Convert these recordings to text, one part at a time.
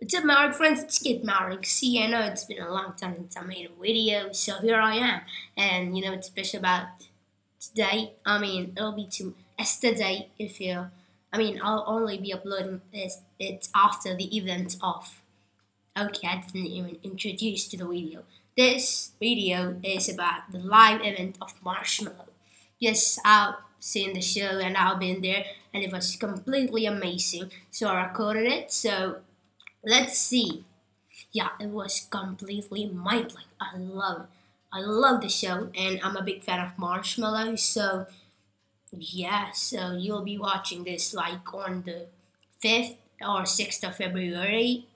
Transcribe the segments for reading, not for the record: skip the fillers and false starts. What's up, Maverick friends? It's Kid Maverick. See, I know it's been a long time since I made a video, so here I am. And you know what's special about today? I mean, it'll be yesterday. I'll only be uploading it after the event of. Okay, I didn't even introduce to the video. This video is about the live event of Marshmello. Yes, I've seen the show and I've been there, and it was completely amazing. So I recorded it. So let's see. Yeah, it was completely mind-blowing. I love it. I love the show, and I'm a big fan of Marshmello. So, yeah, so you'll be watching this like on the 5th or 6th of February,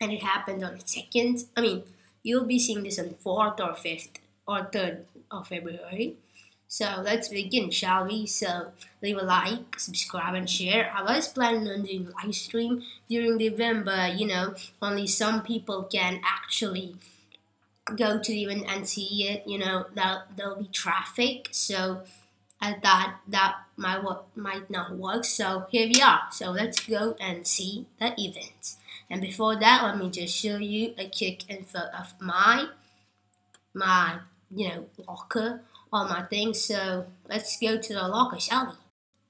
and it happened on the 2nd. I mean, you'll be seeing this on 4th or 5th or 3rd of February. So, let's begin, shall we? So, leave a like, subscribe, and share. I was planning on doing a live stream during the event, but, you know, only some people can actually go to the event and see it. You know, there'll be traffic, so I thought that my work might not work. So, here we are. So, let's go and see the event. And before that, let me just show you a quick info of my locker. All my things, so let's go to the locker, shall we?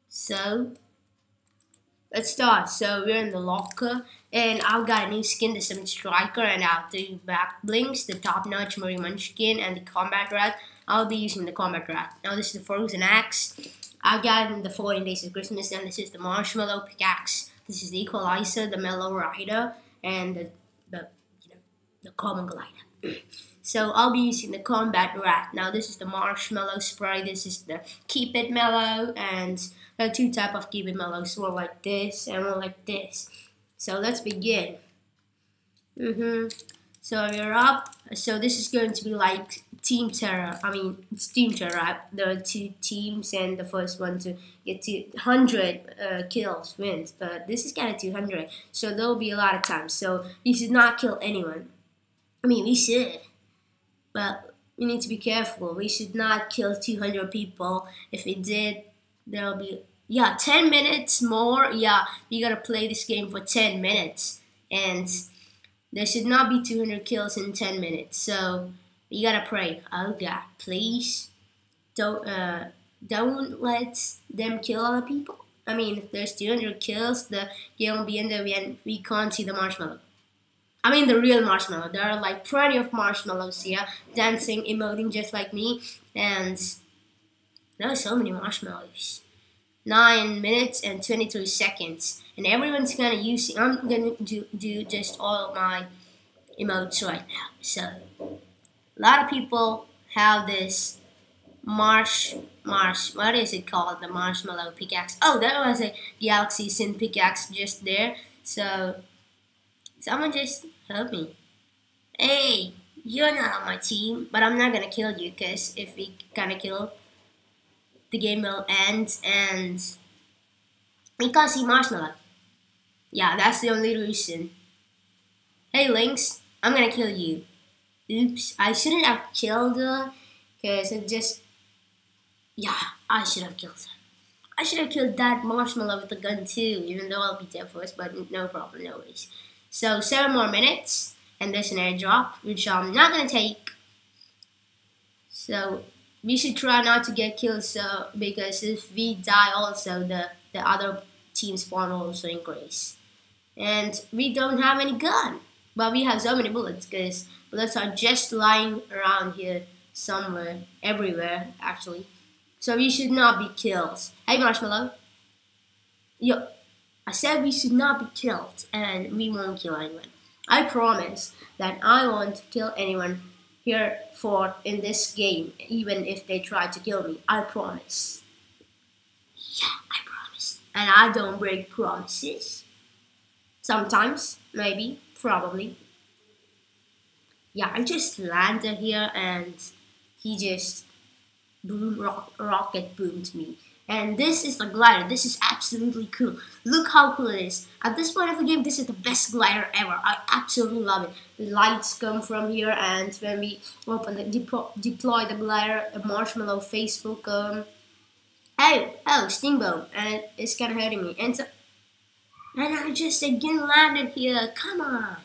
So let's start. So we're in the locker, and I've got a new skin, the 7th Striker, and I'll do back blinks, the top-notch Murimun skin, and the combat rat. I'll be using the combat rat. Now this is the Frozen Axe. I've gotten the 14 Days of Christmas, and this is the Marshmello Pickaxe. This is the Equalizer, the Mellow Rider, and the Common Glider. So I'll be using the Combat Rat. Now this is the Marshmello Spray, this is the Keep It Mellow, and there are two types of Keep It Mellows, one like this and one like this. So let's begin. So we're up. So this is going to be like Team Terror. I mean, it's Team Terror. There are two teams, and the first one to get to 100 kills wins, but this is kind of 200, so there will be a lot of time. So we should not kill anyone. I mean, we should. But we need to be careful. We should not kill 200 people. If we did, there'll be 10 minutes more. Yeah, we gotta play this game for 10 minutes, and there should not be 200 kills in 10 minutes. So we gotta pray. Oh God, please don't let them kill other people. I mean, if there's 200 kills, the game will be ended, and we can't see the Marshmello. I mean the real Marshmello. There are like plenty of Marshmellos here, dancing, emoting just like me, and there are so many Marshmellos. 9 minutes and 23 seconds, and everyone's gonna use it. I'm gonna do just all my emotes right now. So a lot of people have this what is it called? The Marshmello Pickaxe. Oh, there was a Galaxy Sin Pickaxe just there. So someone just help me. Hey, you're not on my team, but I'm not gonna kill you, because if we kinda kill, the game will end, and we can't see Marshmello. Yeah, that's the only reason. Hey Lynx, I'm gonna kill you. Oops, I shouldn't have killed her, because it just, I should have killed her. I should have killed that Marshmello with the gun too, even though I'll be there first, but no problem, no worries. So 7 more minutes, and there's an airdrop, which I'm not gonna take. So we should try not to get killed, so because if we die also, the other team spawn will also increase. And we don't have any gun, but we have so many bullets, because bullets are just lying around here somewhere, everywhere actually. So we should not be killed. Hey Marshmello. Yo. I said we should not be killed, and we won't kill anyone. I promise that I won't kill anyone here for in this game, even if they try to kill me. I promise. Yeah, I promise. And I don't break promises. Sometimes, maybe, probably. Yeah, I just landed here, and he just rocket boomed me. And this is the glider. This is absolutely cool. Look how cool it is. At this point of the game, this is the best glider ever. I absolutely love it. The lights come from here, and when we open the deploy the glider, a Marshmello face will come. Oh, Stingbone, and it's kind of hurting me. And so, And I just again landed here. Come on.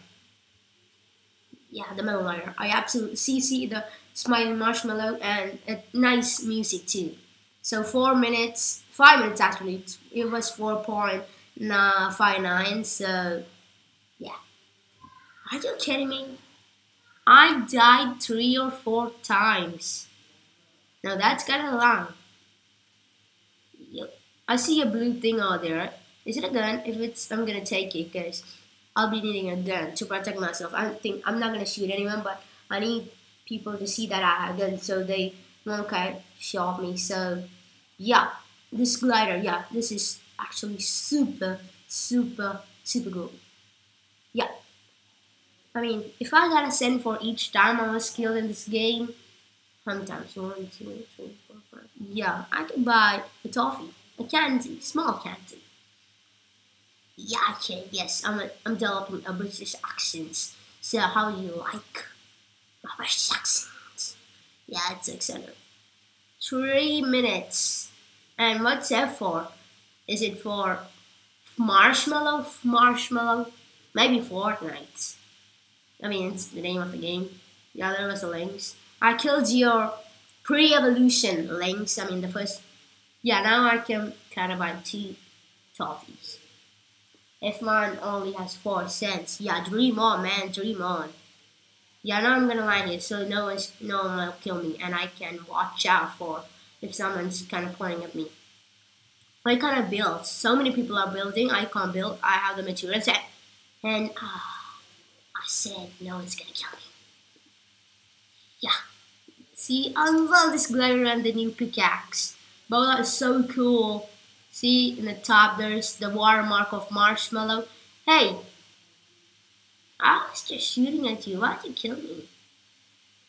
Yeah, the Metal Lawyer. I absolutely CC the Smiling Marshmallow and nice music too. So 4 minutes, 5 minutes actually. It was 4.59. So yeah. Are you kidding me? I died 3 or 4 times. Now that's kinda long. Yep. I see a blue thing out there. Is it a gun? If it's, I'm gonna take it, guys. I'll be needing a gun to protect myself. I think I'm not gonna shoot anyone, but I need people to see that I have a gun so they won't kind of shot me. So yeah, this glider, yeah, this is actually super cool. Yeah, I mean, if I got a cent for each time I was killed in this game, how many times? 1, 2, 3, 4, 5. Yeah, I could buy a toffee, a candy, small candy. Yeah, I can. Yes, I'm developing a British accent. So how do you like my British accent? Yeah, it's excellent. 3 minutes. And what's that for? Is it for Marshmallow? Marshmallow? Maybe Fortnite. I mean, it's the name of the game. Yeah, there was the Lynx. I killed your pre-evolution Lynx. I mean, the first... Yeah, now I can kind of buy 2 toffees. If mine only has 4 cents, yeah, dream on, man, dream on. Yeah, now I'm gonna lie here, so no one will kill me, and I can watch out for if someone's kind of pointing at me. I kind of build. So many people are building. I can't build. I have the materials, and I said no one's gonna kill me. Yeah. See, I love this glider and the new pickaxe. Bola is so cool. See, in the top there's the watermark of Marshmallow. Hey! I was just shooting at you. Why'd you kill me?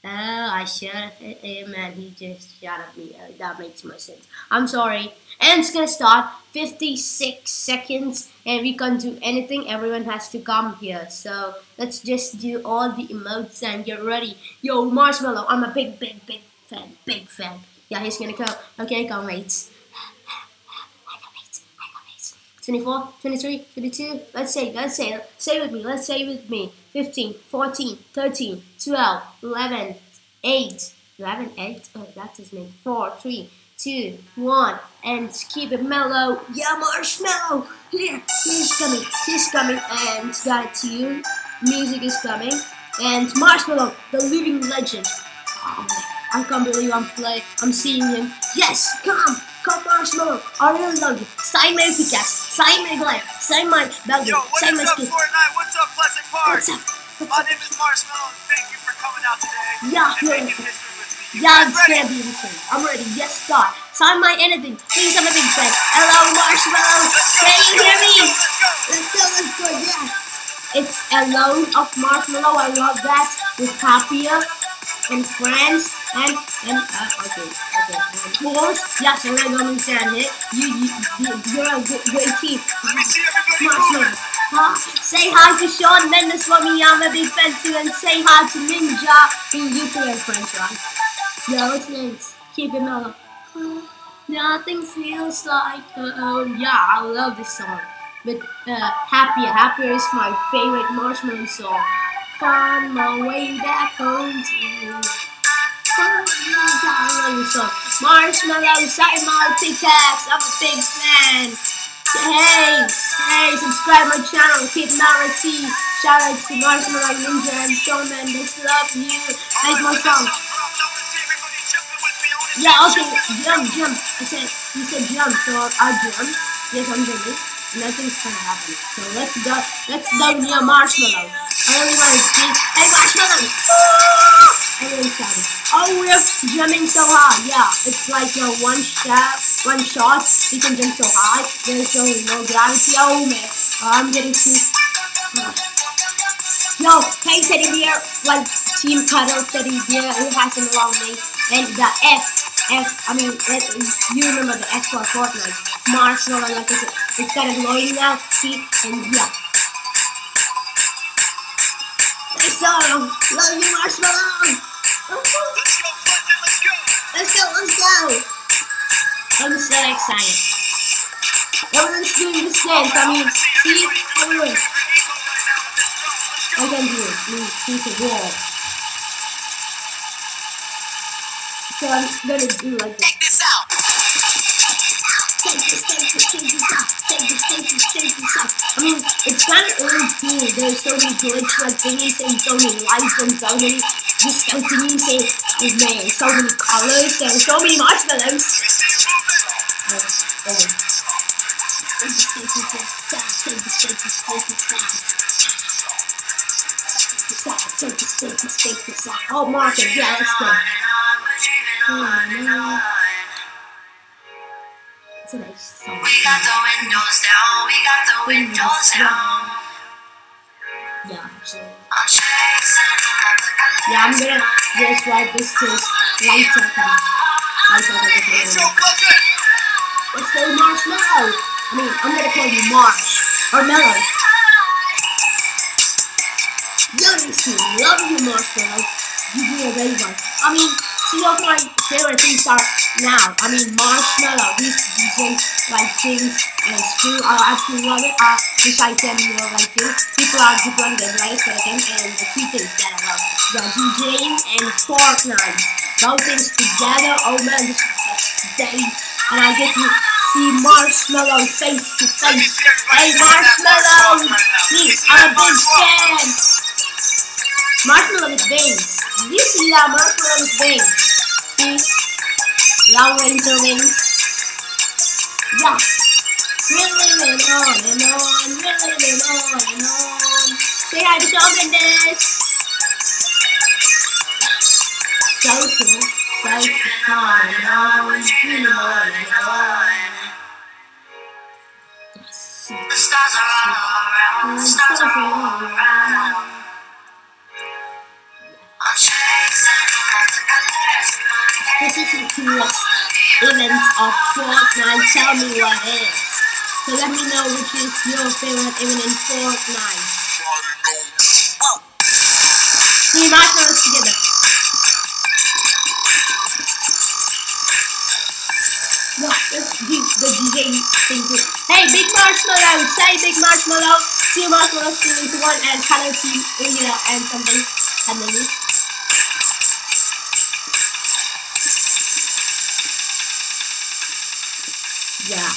Oh, I shot at him and he just shot at me. Oh, that makes more sense. I'm sorry. And it's gonna start 56 seconds and we can't do anything. Everyone has to come here. So let's just do all the emotes and get ready. Yo, Marshmallow, I'm a big fan. Big fan. Yeah, he's gonna come. Okay, come wait. 24, 23, 22, let's say with me, let's say with me, 15, 14, 13, 12, 11, 8, 11, 8, oh, that's his name, 4, 3, 2, 1, and keep it mellow, yeah, Marshmallow, yeah, he's coming, and that tune, music is coming, and Marshmallow, the living legend, oh, I can't believe I'm seeing him, yes, come Marshmallow, I really love you. Sign my pickaxe, sign my glider, sign my belly, sign my skin. Yo, what's up, Fortnite? What's up, Pleasant Park? What's up? My name is Marshmallow, and thank you for coming out today. Yeah, and making history with me. Yeah, it's gonna be insane. I'm ready, yes, God. Sign my anything, please, I'm a big fan. Hello, Marshmallow. Can you hear me? Let's go, yeah. It's Alone of Marshmallow, I love that. With Papia and friends. And horse, yes, I really don't understand it. You're a great team. Let me see everybody moving. Huh? Say hi to Sean Mendes for me, I'm a big fan too, and say hi to Ninja in UK and French, right? Yeah, it's nice. Keep it mellow. Nothing feels like yeah, I love this song. But Happier is my favorite Marshmallow song. Find my way back home to Marshmallow, sign my pickaxe, I'm a big fan. Hey, subscribe my channel, Kid Marity. Shout out to Marshmallow, Ninja, and Shawn Mendes. Love you. Like my song. Yeah, okay, jump. You said jump, so I'll jump. Yes, I'm jumping. Nothing's gonna happen. So let's go near Marshmallow. I only want to see. Hey, Marshmallow! Oh, we're jumping so high. Yeah, it's like a one shot. You can jump so high. There's so no gravity. Oh man, I'm getting too. No, hey teddy bear, like Team Cuddle teddy bear. It has an long name. And the you remember the F for Fortnite. Marshmallow, like I said, it's kind of glowing now. See, and yeah. So, love you, Marshmallow. Let's go! I'm so excited. everyone's doing the same. I mean, see, everyone. I can do it. Move to the wall. So I'm gonna do like this. Take this out. Take this out. I mean, it's kind of irritating. There's so many glitches, like thingies, and so many lights, and so many discontinues, and man, so many colors, and so many marshmallows. Oh, Mark, yeah, let's go. It's a nice song. We got the windows down, Yeah, absolutely. Yeah, I'm gonna just write this case. Let's go, Marshmallow. I mean, I'm gonna call you Marsh or Mellow. Love you, Marshmallow. You do a very much. I mean, see what my favorite things are now. I mean, Marshmallow, these DJs like things and school. I absolutely love it. Besides them, you know, like this, people are doing the right for them and the key things that I love. The DJing and Fortnite. Both things together. Oh man, this is the day. And I get to see Marshmallow face to face. Hey Marshmallow, he's a big fan. Marshmallow is veins. Did you see that Marshmallow is veins? See? Long range of veins. Yeah. Really went on and on. Say hi to Calvin Dash. So cool. So the stars are all around, the stars are all around. I'm chasing all the colors. This is the coolest event of Fortnite. Tell me what it is. So let me know which is your favorite event in Fortnite. Whoa! We might know this together. What the DJ thinking? Hey, Big Marshmallow! Say Big Marshmallow! Two Marshmallows, 2 into 1, and Hello Team India and something. Hello. Yeah,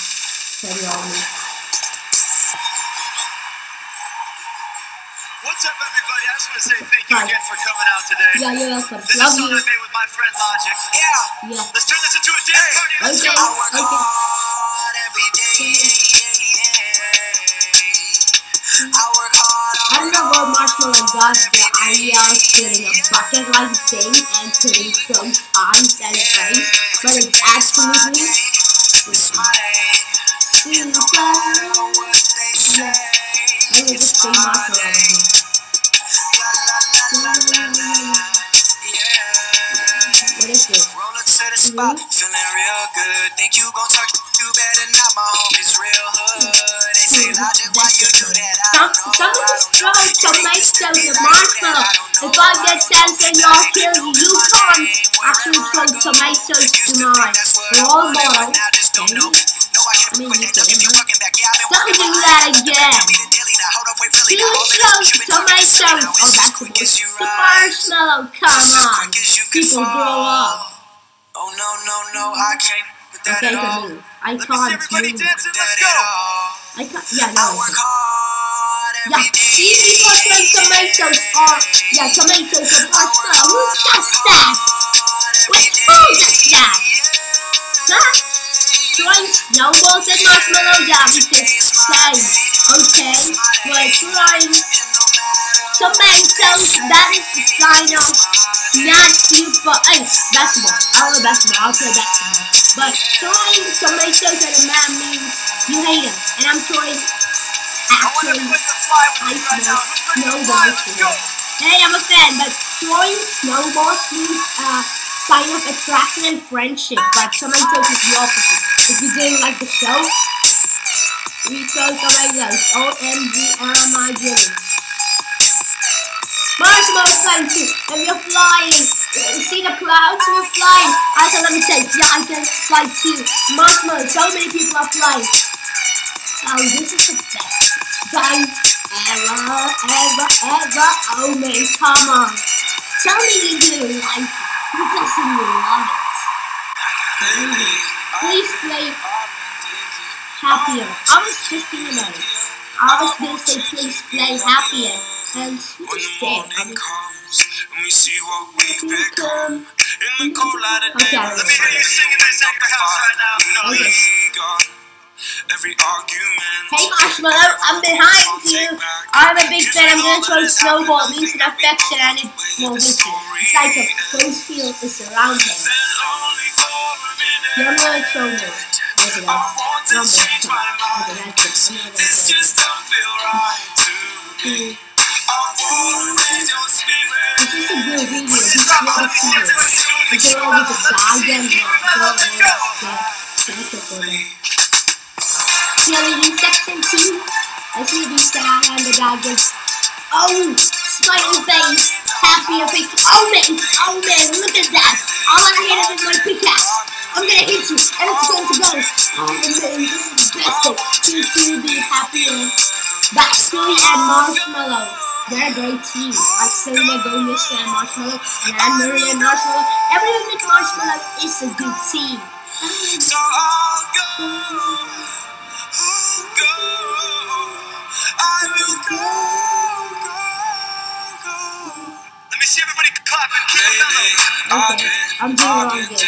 very honest. What's up, everybody? I just want to say thank you again for coming out today. Yeah, you're welcome. This is something I made with my friend Logic. Yeah. Let's turn this into a dance party. Let's go. I work hard every day. I work hard. I don't know what Marshmallow does, but I am feeling a bucket like thing and putting some arms and face, but it's absolutely. Feeling real good. Think you gon' talk to better now. My homies real hood. They say Logic, why you do that? Some nice stuff with Marshmallow. If I get sense and y'all kill you, you can't. Actually, throw tomatoes tonight. We're all more. I mean, you can. Don't do that again. You throw tomatoes. Oh, that's the Marshmallow, come on. People grow up. Oh no, I can't with that at all. I can't do that at all. I can't, I work hard every day. See, people throw tomatoes on, tomatoes on pasta. Who does that? Who does that? Huh? Throwing snowballs at Marshmallow? Yeah, because same. Okay, we're throwing tomatoes. That is the sign of not super. That's more. I love basketball. I'll play basketball. But throwing tomatoes at a man means you hate him. And I'm throwing actually snowballs. Hey, I'm a fan. But throwing snowballs means sign of attraction and friendship. But tomatoes is the opposite. If you didn't like the show, we throw tomatoes. OMG, am I doing? Marshmallow time too, and we are flying. See the clouds? We're flying. I thought let me say, I can fly too. Marshmallow, so many people are flying. thousands of success. Don't ever owe me. Come on. Tell me you do like it. Because you love it. Please play happier. I was just in a moment. I was going to say please play happier. And switch there. When we see what we've become in the cold light of day, let me hear you singing this at the house right now. You know, every argument. Hey Marshmallow, I'm behind you. I'm a big fan. I'm gonna try to snowball these in affection and it will with you. It's like a close field is around him. You're gonna throw me. This just don't feel right to me. Oh, smiley face, happier face. Oh man, look at that. All I hit is my pickaxe. I'm gonna hit you, and it's going to go. This is the happier. Backstory and Marshmallow. They're a great team, like Selena Gomez and Marshmallow, and Anne-Marie and Marshmallow. Everyone with Marshmallow is a good team. So I'll go. Let me see everybody clap and keep it down. Okay, I'm doing the wrong game.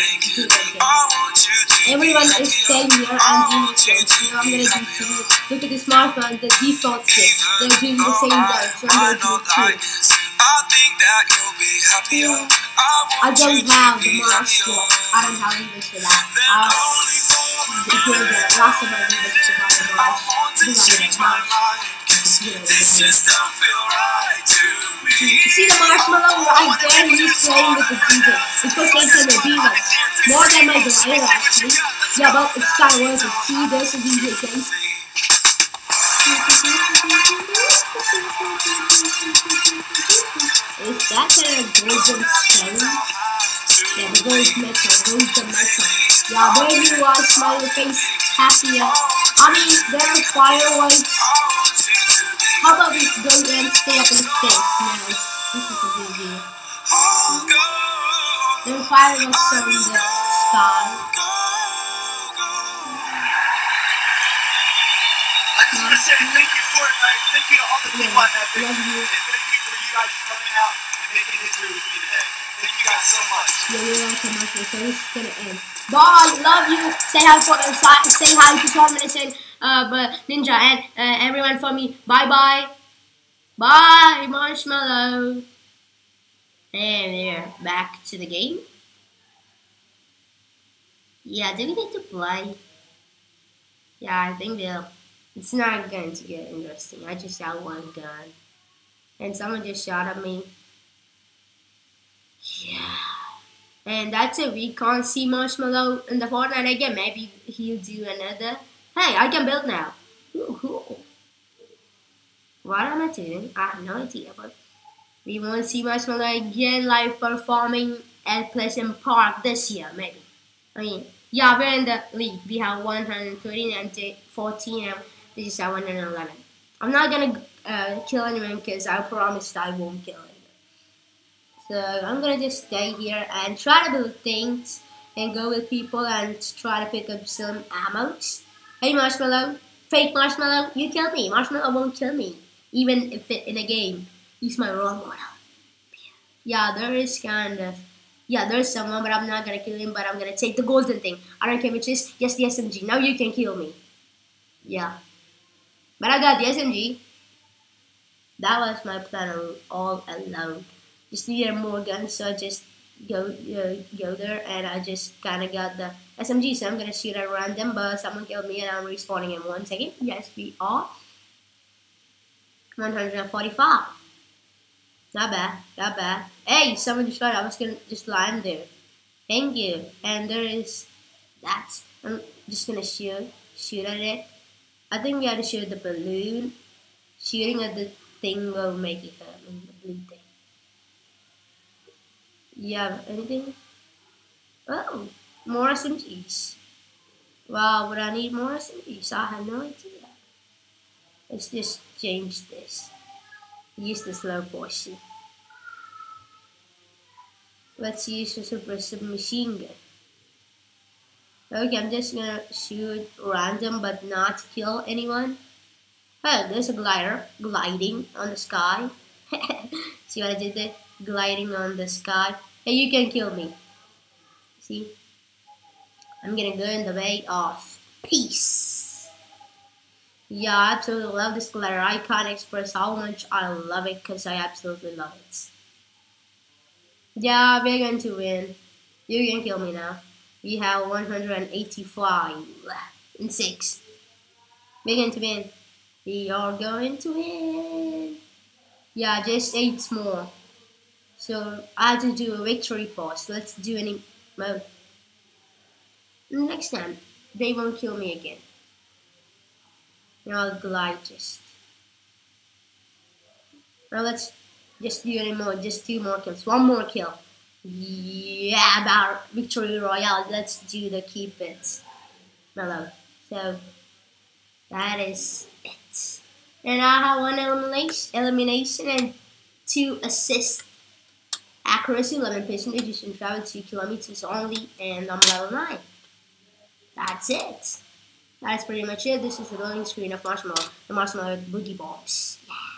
Everyone is saying here I'm doing the same. So I'm gonna continue. Look at this Marshmallow, the default skin. They're doing the same dance, so I'm gonna do it too. I don't have the Marshmallow. I don't have English for that. See the Marshmallow right there, he's playing with the DJ. It's because they play the diva. More than my gorilla, actually. Yeah, but it's kind of worth it. See, there's a DJ things. Is that a golden stone? Yeah, the golden metal. Yeah, baby, why smiley face happier? I mean, there are fireworks. How about we go and stay up in the space now? This is a good idea. There are fireworks from the sky. I just want to say thank you for it, man. Thank you to all the people on that video. And thank you for you guys coming out and making history with me today. Thank you guys so much. Yeah, you're welcome, my friend. So this is going to end. Bye, love you. Say hi to Tom Minnesota, Ninja, and everyone for me. Bye-bye. Bye, Marshmallow. And we're back to the game. Yeah, do we need to play? Yeah, I think they'll. It's not going to get interesting. I just shot one gun. And someone just shot at me. Yeah. And that's it. We can't see Marshmallow in the Fortnite again. Maybe he'll do another. Hey, I can build now. Ooh, cool. What am I doing? I have no idea. But we won't see Marshmallow again live performing at Pleasant Park this year, maybe. I mean, yeah, we're in the league. We have 113 and 14 and... this is at 111. I'm not gonna kill anyone because I promised I won't kill anyone. So I'm gonna just stay here and try to build things and go with people and try to pick up some ammos. Hey Marshmallow, fake Marshmallow, you kill me. Marshmallow won't kill me, even if it, in a game. He's my role model. Yeah, there is kind of. Yeah, there's someone, but I'm not gonna kill him. But I'm gonna take the golden thing. I don't care which is. Yes, the SMG. Now you can kill me. Yeah. But I got the SMG. That was my plan all alone. Just needed more guns, so I just go there, and I just kind of got the SMG. So I'm gonna shoot at random, but someone killed me, and I'm respawning in 1 second. Yes, we are. 145. Not bad, not bad. Hey, someone just shot. I was gonna just land there. Thank you. And there is that. I'm just gonna shoot at it. I think we have to shoot the balloon. Shooting at the thing will make it hurt. I mean, the blue thing. You have anything? Oh, more SMGs. Wow, would I need more SMGs? I have no idea. Let's just change this. Use the slow portion. Let's use a suppressive machine gun. Okay, I'm just gonna shoot random but not kill anyone. Oh, there's a glider gliding on the sky. See what I did there? Gliding on the sky. Hey, you can kill me. See? I'm gonna go in the way of peace. Yeah, I absolutely love this glider. I can't express how much I love it because I absolutely love it. Yeah, we're going to win. You can kill me now. We have 185 and 6. We're going to win. We are going to win. Yeah, just 8 more. So I have to do a victory pause. Let's do an emote. Next time, they won't kill me again. I'll glide just. Now let's just do an emote. Just 2 more kills. 1 more kill. Yeah, about victory royale. Let's do the keep it mellow. So that is it. And I have 1 elimination and 2 assists. Accuracy 11%, you should travel 2 kilometers only, and I'm level 9. That's it. That's pretty much it. This is the loading screen of Marshmallow, the Marshmallow Boogie Bombs. Yeah.